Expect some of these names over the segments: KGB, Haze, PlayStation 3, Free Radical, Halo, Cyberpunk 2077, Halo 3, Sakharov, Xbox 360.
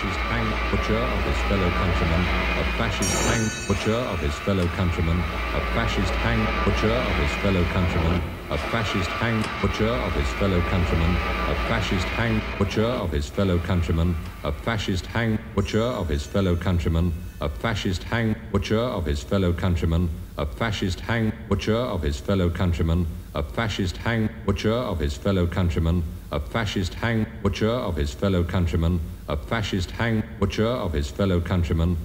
fascist hanged butcher of his fellow countrymen, a fascist hanged butcher of his fellow countrymen, a fascist hanged butcher of his fellow countrymen, a fascist hanged butcher of his fellow countrymen, a fascist hanged butcher of his fellow countrymen, a fascist hanged butcher of his fellow countrymen, a fascist hanged butcher of his fellow countrymen, a fascist hanged butcher of his fellow countrymen, a fascist hanged butcher of his fellow countrymen, a fascist hanged butcher of his fellow countrymen, a fascist hanged butcher of his fellow countrymen.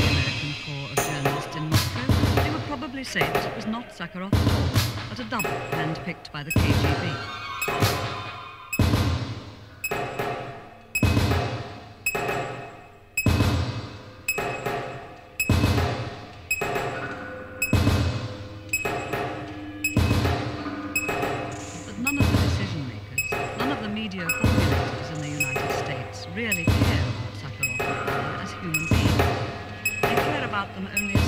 the American Corps of Journalists in Moscow, they would probably say that it was not Sakharov, but a double handpicked by the KGB. Media formulators in the United States really care about Sakharov as human beings. They care about them only